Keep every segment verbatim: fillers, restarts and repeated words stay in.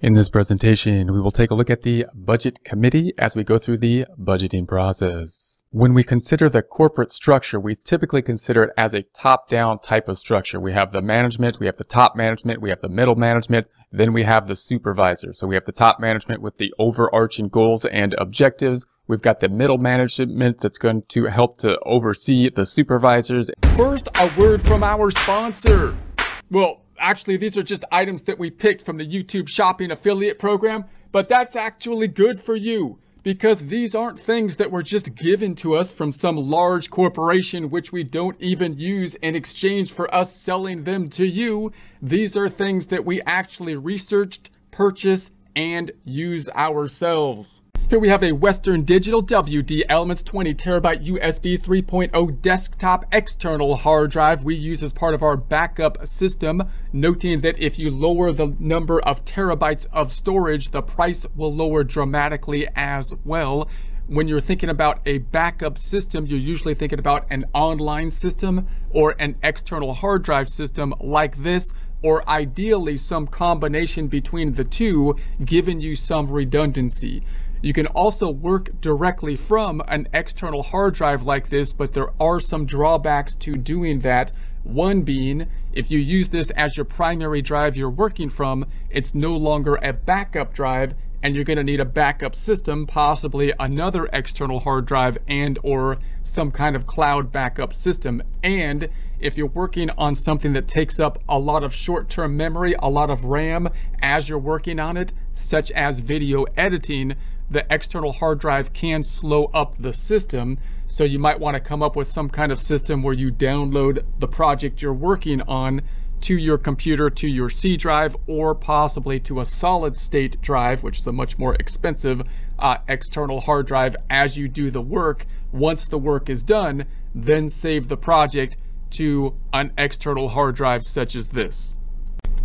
In this presentation, we will take a look at the Budget Committee as we go through the budgeting process. When we consider the corporate structure, we typically consider it as a top-down type of structure. We have the management, we have the top management, we have the middle management, then we have the supervisor. So we have the top management with the overarching goals and objectives. We've got the middle management that's going to help to oversee the supervisors. First, a word from our sponsor. Well, actually, these are just items that we picked from the YouTube Shopping Affiliate Program, but that's actually good for you because these aren't things that were just given to us from some large corporation which we don't even use in exchange for us selling them to you. These are things that we actually researched, purchased, and use ourselves. Here we have a Western Digital W D Elements twenty terabyte U S B three point oh desktop external hard drive we use as part of our backup system, noting that if you lower the number of terabytes of storage, the price will lower dramatically as well. When you're thinking about a backup system, you're usually thinking about an online system or an external hard drive system like this, or ideally some combination between the two, giving you some redundancy. You can also work directly from an external hard drive like this, but there are some drawbacks to doing that. One being, if you use this as your primary drive you're working from, it's no longer a backup drive, and you're going to need a backup system, possibly another external hard drive and or some kind of cloud backup system. And if you're working on something that takes up a lot of short-term memory, a lot of RAM as you're working on it, such as video editing, the external hard drive can slow up the system. So you might want to come up with some kind of system where you download the project you're working on to your computer, to your C drive, or possibly to a solid state drive, which is a much more expensive uh, external hard drive as you do the work. Once the work is done, then save the project to an external hard drive such as this.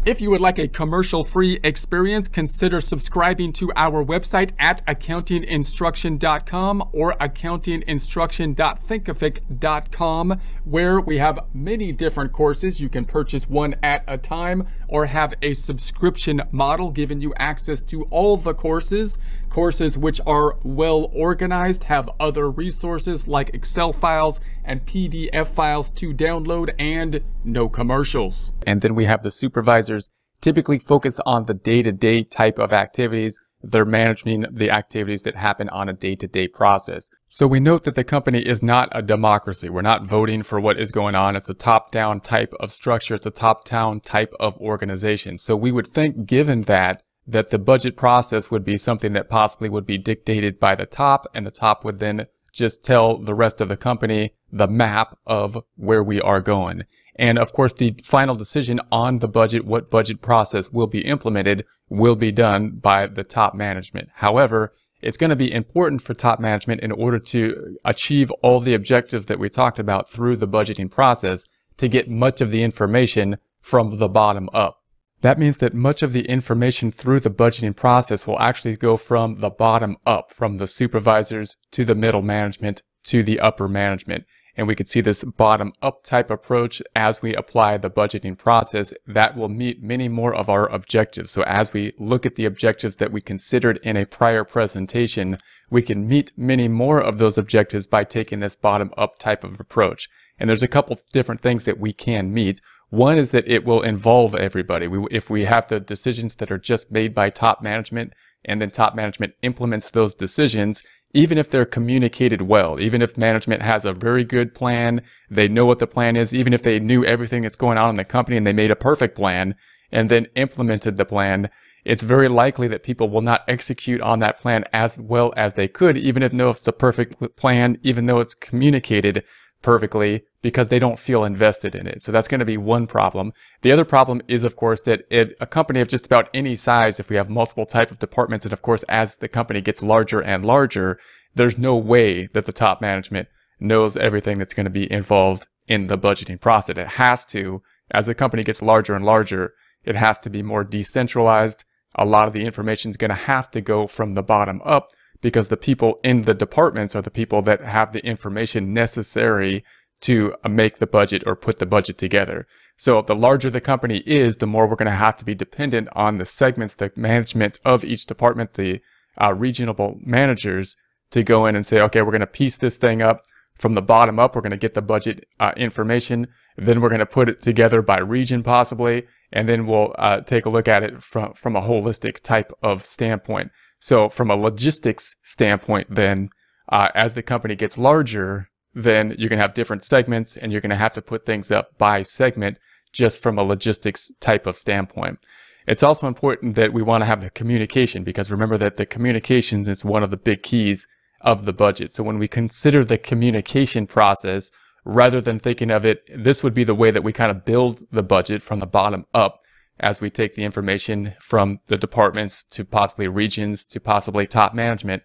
If you would like a commercial-free experience, consider subscribing to our website at accounting instruction dot com or accounting instruction dot thinkific dot com, where we have many different courses. You can purchase one at a time or have a subscription model giving you access to all the courses. Courses which are well organized, have other resources like Excel files and P D F files to download, and no commercials. And then we have the supervisor. Typically focus on the day-to-day type of activities. They're managing the activities that happen on a day-to-day process. So we note that the company is not a democracy. We're not voting for what is going on. It's a top-down type of structure. It's a top-down type of organization. So we would think, given that, that the budget process would be something that possibly would be dictated by the top, and the top would then just tell the rest of the company the map of where we are going. And of course, the final decision on the budget, what budget process will be implemented, will be done by the top management. However, it's going to be important for top management in order to achieve all the objectives that we talked about through the budgeting process to get much of the information from the bottom up. That means that much of the information through the budgeting process will actually go from the bottom up, from the supervisors to the middle management to the upper management. And we could see this bottom-up type approach as we apply the budgeting process that will meet many more of our objectives. So as we look at the objectives that we considered in a prior presentation, we can meet many more of those objectives by taking this bottom-up type of approach. And there's a couple different things that we can meet. One is that it will involve everybody. We, if we have the decisions that are just made by top management, and then top management implements those decisions, even if they're communicated well, even if management has a very good plan, they know what the plan is, even if they knew everything that's going on in the company and they made a perfect plan and then implemented the plan, it's very likely that people will not execute on that plan as well as they could, even if no, it's the perfect plan, even though it's communicated perfectly, because they don't feel invested in it. So that's going to be one problem. The other problem is, of course, that if a company of just about any size, if we have multiple types of departments, and of course, as the company gets larger and larger, there's no way that the top management knows everything that's going to be involved in the budgeting process. It has to, as the company gets larger and larger, it has to be more decentralized. A lot of the information is going to have to go from the bottom up, because the people in the departments are the people that have the information necessary to make the budget or put the budget together. So the larger the company is, the more we're going to have to be dependent on the segments, the management of each department, the uh, regional managers, to go in and say, okay, we're going to piece this thing up from the bottom up. We're going to get the budget uh, information. Then we're going to put it together by region possibly. And then we'll uh, take a look at it from, from a holistic type of standpoint. So from a logistics standpoint, then uh, as the company gets larger, then you're going to have different segments and you're going to have to put things up by segment just from a logistics type of standpoint. It's also important that we want to have the communication, because remember that the communications is one of the big keys of the budget. So when we consider the communication process, rather than thinking of it, this would be the way that we kind of build the budget from the bottom up as we take the information from the departments to possibly regions to possibly top management.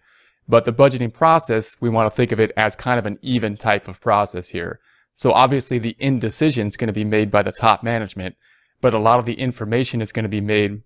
But the budgeting process, we want to think of it as kind of an even type of process here. So obviously the indecision is going to be made by the top management, but a lot of the information is going to be made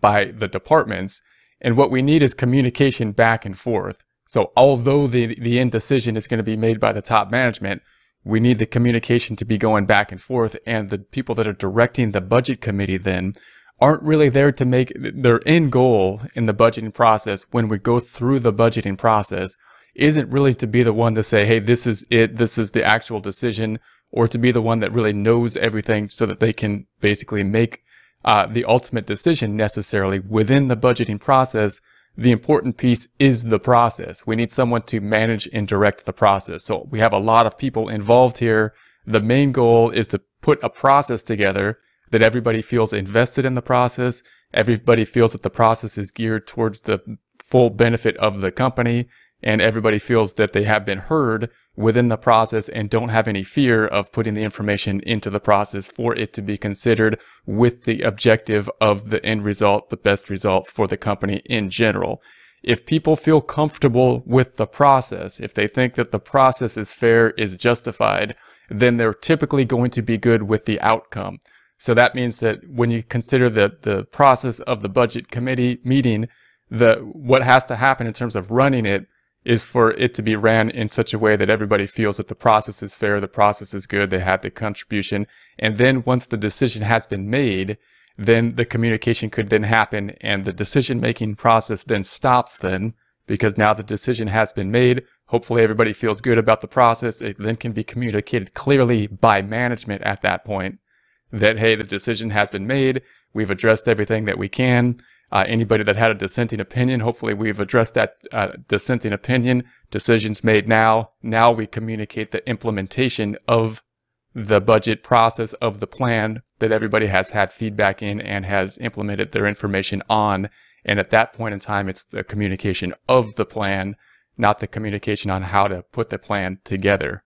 by the departments. And what we need is communication back and forth. So although the, the indecision is going to be made by the top management, we need the communication to be going back and forth. And the people that are directing the budget committee then aren't really there to make their end goal in the budgeting process. When we go through the budgeting process, isn't really to be the one to say, hey, this is it, this is the actual decision, or to be the one that really knows everything so that they can basically make uh, the ultimate decision necessarily within the budgeting process. The important piece is the process. We need someone to manage and direct the process. So we have a lot of people involved here. The main goal is to put a process together that everybody feels invested in the process. Everybody feels that the process is geared towards the full benefit of the company. And everybody feels that they have been heard within the process and don't have any fear of putting the information into the process for it to be considered with the objective of the end result, the best result for the company in general. If people feel comfortable with the process, if they think that the process is fair, is justified, then they're typically going to be good with the outcome. So that means that when you consider the, the process of the budget committee meeting, the, what has to happen in terms of running it is for it to be ran in such a way that everybody feels that the process is fair, the process is good, they have the contribution. And then once the decision has been made, then the communication could then happen and the decision-making process then stops then, because now the decision has been made. Hopefully everybody feels good about the process. It then can be communicated clearly by management at that point that, hey, the decision has been made. We've addressed everything that we can. Uh, anybody that had a dissenting opinion, hopefully we've addressed that uh, dissenting opinion. Decisions made now. Now we communicate the implementation of the budget process, of the plan that everybody has had feedback in and has implemented their information on. And at that point in time, it's the communication of the plan, not the communication on how to put the plan together.